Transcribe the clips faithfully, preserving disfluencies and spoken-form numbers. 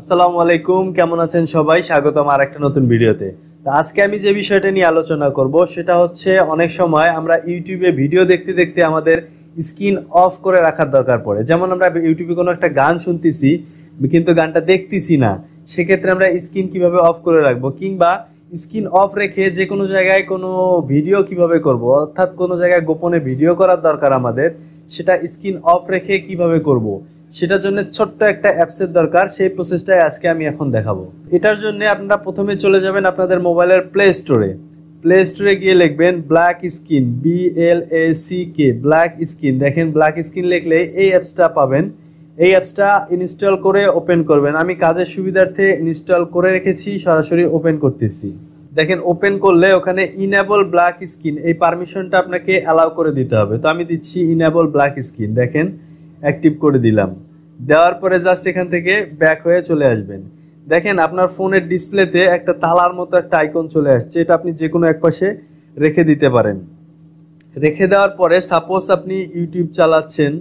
আসসালামু আলাইকুম, কেমন আছেন সবাই? স্বাগতম আর একটা নতুন ভিডিওতে। তো আজকে আমি যে বিষয়টা নিয়ে আলোচনা করব সেটা হচ্ছে, অনেক সময় আমরা ইউটিউবে ভিডিও দেখতে দেখতে আমাদের স্ক্রিন অফ করে রাখার দরকার পড়ে। যেমন আমরা ইউটিউবে কোনো একটা গান শুনতেছি কিন্তু গানটা দেখতেছি না, সেক্ষেত্রে আমরা স্ক্রিন কিভাবে অফ করে রাখবো, কিংবা স্ক্রিন অফ রেখে যে কোনো জায়গায় কোনো ভিডিও কিভাবে করব, অর্থাৎ কোনো জায়গায় গোপনে ভিডিও করার দরকার আমাদের, সেটা স্ক্রিন অফ রেখে কিভাবে করব। সেটার জন্য ছোট্ট একটা অ্যাপসের দরকার, সেই প্রসেসটাই আজকে আমি এখন দেখাবো। এটার জন্য আপনারা প্রথমে চলে যাবেন আপনাদের মোবাইলের প্লে স্টোরে। প্লে স্টোরে গিয়ে লিখবেন black skin, B L A C K, black skin. দেখেন ব্ল্যাক স্কিন লিখলে এই অ্যাপসটা পাবেন। এই অ্যাপসটা ইনস্টল করে ওপেন করবেন। আমি কাজের সুবিধার্থে ইনস্টল করে রেখেছি, সরাসরি ওপেন করতেছি। দেখেন ওপেন করলে ওখানে ইনেবল ব্ল্যাক স্কিন, এই পারমিশনটা আপনাকে অ্যালাউ করে দিতে হবে। তো আমি দিচ্ছি ইনেবল ব্ল্যাক স্কিন, দেখেন অ্যাক্টিভ করে দিলাম। দেওয়ার পরে জাস্ট এখান থেকে ব্যাক হয়ে চলে আসবেন। দেখেন আপনার ফোনের ডিসপ্লেতে একটা তালার মতো একটা আইকন চলে আসছে, এটা আপনি যে কোনো এক পাশে রেখে দিতে পারেন। রেখে দেওয়ার পরে সাপোজ আপনি ইউটিউব চালাচ্ছেন,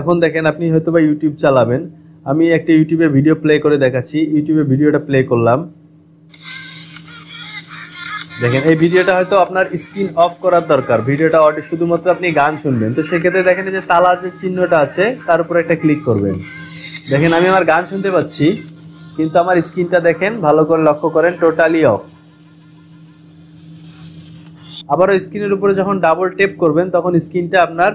এখন দেখেন আপনি হয়তো বা ইউটিউব চালাবেন। আমি একটা ইউটিউবে ভিডিও প্লে করে দেখাচ্ছি, ইউটিউবে ভিডিওটা প্লে করলাম। দেখেন এই ভিডিওটা হয়তো আপনার স্ক্রিন অফ করার দরকার, ভিডিওটা অডিও, শুধুমাত্র আপনি গান শুনবেন। তো সেক্ষেত্রে দেখেন যে তালার যে চিহ্নটা আছে তার উপরে একটা ক্লিক করবেন। দেখেন আমি আমার গান শুনতে পাচ্ছি, কিন্তু আমার স্ক্রিনটা দেখেন ভালো করে লক্ষ্য করেন, টোটালি অফ। আবারও স্ক্রিনের উপরে যখন ডাবল টেপ করবেন তখন স্ক্রিনটা আপনার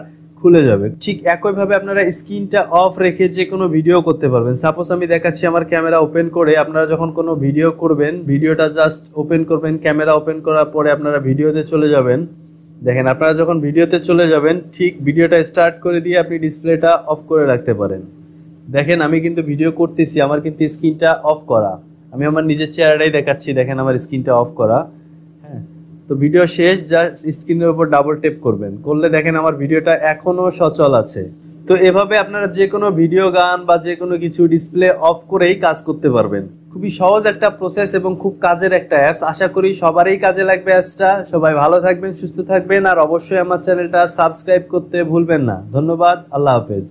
খুলে যাবে। ঠিক একইভাবে আপনারা স্ক্রিনটা অফ রেখে যে কোনো ভিডিও করতে পারবেন। সাপোজ আমি দেখাচ্ছি আমার ক্যামেরা ওপেন করে, আপনারা যখন কোনো ভিডিও করবেন ভিডিওটা জাস্ট ওপেন করবেন, ক্যামেরা ওপেন করার পরে আপনারা ভিডিওতে চলে যাবেন। দেখেন আপনারা যখন ভিডিওতে চলে যাবেন, ঠিক ভিডিওটা স্টার্ট করে দিয়ে আপনি ডিসপ্লেটা অফ করে রাখতে পারেন। দেখেন আমি কিন্তু ভিডিও করতেছি, আমার কিন্তু স্ক্রিনটা অফ করা। আমি আমার নিজের চেহারাটাই দেখাচ্ছি, দেখেন আমার স্ক্রিনটা অফ করা। তো ভিডিও শেষ, জাস্ট স্ক্রিনের উপর ডাবল টেপ করবেন, করলে দেখেন আমার ভিডিওটা এখনও সচল আছে। তো এভাবে আপনারা যে কোনো ভিডিও, গান বা যে কোনো কিছু ডিসপ্লে অফ করেই কাজ করতে পারবেন। খুবই সহজ একটা প্রসেস এবং খুব কাজের একটা অ্যাপস। আশা করি সবারই কাজে লাগবে অ্যাপসটা। সবাই ভালো থাকবেন, সুস্থ থাকবেন, আর অবশ্যই আমার চ্যানেলটা সাবস্ক্রাইব করতে ভুলবেন না। ধন্যবাদ, আল্লাহ হাফেজ।